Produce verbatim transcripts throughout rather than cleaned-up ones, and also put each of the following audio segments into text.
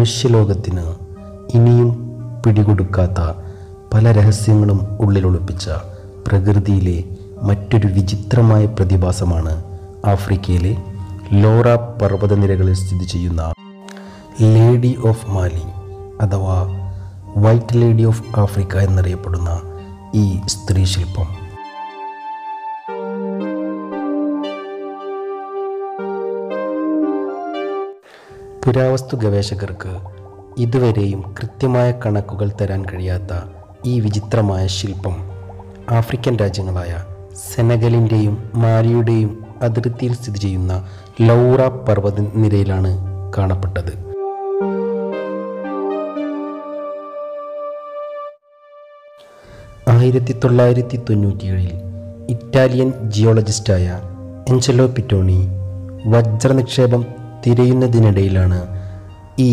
മനുഷ്യലോകത്തിന് ഇനിയും പിടികൊടുക്കാത്ത പല രഹസ്യങ്ങളും ഉള്ളിലൊളിപ്പിച്ച പ്രകൃതിയിലെ മറ്റൊരു വിചിത്രമായ പ്രതിഭാസമാണ് ആഫ്രിക്കയിലെ ലോറ പർവ്വതനിരകളിൽ സ്ഥിതി ചെയ്യുന്ന ലേഡി ഓഫ് മാലി അഥവാ വൈറ്റ് ലേഡി ഓഫ് ആഫ്രിക്ക എന്നറിയപ്പെടുന്ന ഈ സ്ത്രീ ശില്പം. പുരാവസ്തു ഗവേഷകർക്ക് ഇതുവരെയും കൃത്യമായ കണക്കുകൾ തരാൻ കഴിയാത്ത ഈ വിചിത്രമായ ശില്പം ആഫ്രിക്കൻ രാജ്യങ്ങളായ സെനഗലിൻ്റെയും മാലിയുടെയും അതിർത്തിയിൽ സ്ഥിതി ചെയ്യുന്ന ലൗറ പർവ്വത നിരയിലാണ് കാണപ്പെട്ടത്. ആയിരത്തി തൊള്ളായിരത്തി തൊണ്ണൂറ്റിയേഴിൽ ഇറ്റാലിയൻ ജിയോളജിസ്റ്റായ എഞ്ചലോ പിറ്റോണി വജ്രനിക്ഷേപം തിരയുന്നതിനിടയിലാണ് ഈ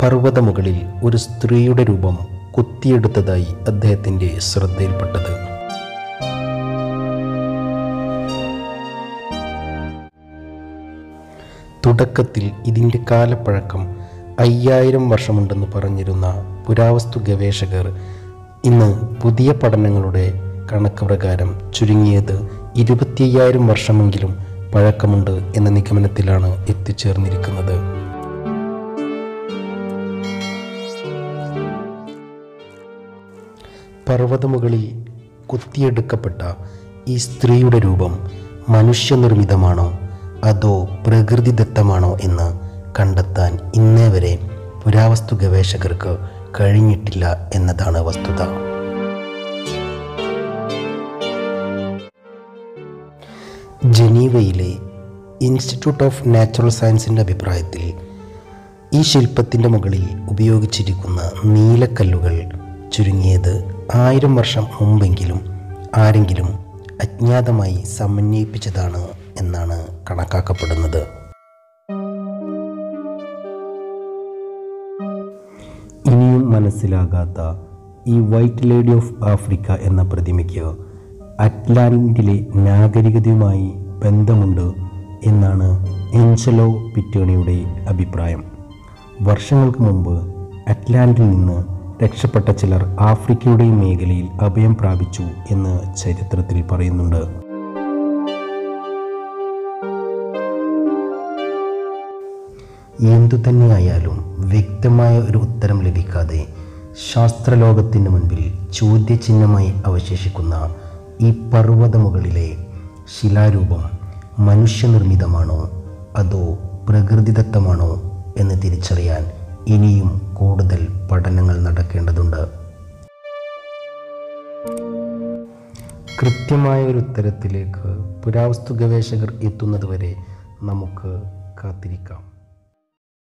പർവ്വതമുകളിൽ ഒരു സ്ത്രീയുടെ രൂപം കുത്തിയെടുത്തതായി അദ്ദേഹത്തിൻ്റെ ശ്രദ്ധയിൽപ്പെട്ടത്. തുടക്കത്തിൽ ഇതിൻ്റെ കാലപ്പഴക്കം അയ്യായിരം വർഷമുണ്ടെന്ന് പറഞ്ഞിരുന്ന പുരാവസ്തു ഗവേഷകർ ഇന്ന് പുതിയ പഠനങ്ങളുടെ കണക്ക് പ്രകാരം ചുരുങ്ങിയത് ഇരുപത്തിയ്യായിരം വർഷമെങ്കിലും പഴക്കമുണ്ട് എന്ന നിഗമനത്തിലാണ് എത്തിച്ചേർന്നിരിക്കുന്നത്. പർവ്വതമുകളിൽ കുത്തിയെടുക്കപ്പെട്ട ഈ സ്ത്രീയുടെ രൂപം മനുഷ്യനിർമ്മിതമാണോ അതോ പ്രകൃതിദത്തമാണോ എന്ന് കണ്ടെത്താൻ ഇന്നേ വരെ പുരാവസ്തു ഗവേഷകർക്ക് കഴിഞ്ഞിട്ടില്ല എന്നതാണ് വസ്തുത. ജനീവയിലെ ഇൻസ്റ്റിറ്റ്യൂട്ട് ഓഫ് നാച്ചുറൽ സയൻസിൻ്റെ അഭിപ്രായത്തിൽ ഈ ശില്പത്തിൻ്റെ മുകളിൽ ഉപയോഗിച്ചിരിക്കുന്ന നീലക്കല്ലുകൾ ചുരുങ്ങിയത് ആയിരം വർഷം മുമ്പെങ്കിലും ആരെങ്കിലും അജ്ഞാതമായി സമന്വയിപ്പിച്ചതാണ് എന്നാണ് കണക്കാക്കപ്പെടുന്നത്. ഇനിയും മനസ്സിലാകാത്ത ഈ വൈറ്റ് ലേഡി ഓഫ് ആഫ്രിക്ക എന്ന പ്രതിമയ്ക്ക് അറ്റ്ലാന്റിലെ നാഗരികതയുമായി ബന്ധമുണ്ട് എന്നാണ് എഞ്ചലോ പിറ്റേണിയുടെ അഭിപ്രായം. വർഷങ്ങൾക്ക് മുമ്പ് അറ്റ്ലാന്റിൽ നിന്ന് രക്ഷപ്പെട്ട ചിലർ ആഫ്രിക്കയുടെ മേഖലയിൽ അഭയം പ്രാപിച്ചു എന്ന് ചരിത്രത്തിൽ പറയുന്നുണ്ട്. എന്തുതന്നെയായാലും വ്യക്തമായ ഒരു ഉത്തരം ലഭിക്കാതെ ശാസ്ത്രലോകത്തിന് മുൻപിൽ ചോദ്യചിഹ്നമായി അവശേഷിക്കുന്ന ഈ പർവ്വതമുകളിലെ ശിലാരൂപം മനുഷ്യനിർമ്മിതമാണോ അതോ പ്രകൃതിദത്തമാണോ എന്ന് തിരിച്ചറിയാൻ ഇനിയും കൂടുതൽ പഠനങ്ങൾ നടക്കേണ്ടതുണ്ട്. കൃത്യമായ ഒരു ഉത്തരത്തിലേക്ക് പുരാവസ്തു ഗവേഷകർ എത്തുന്നതുവരെ നമുക്ക് കാത്തിരിക്കാം.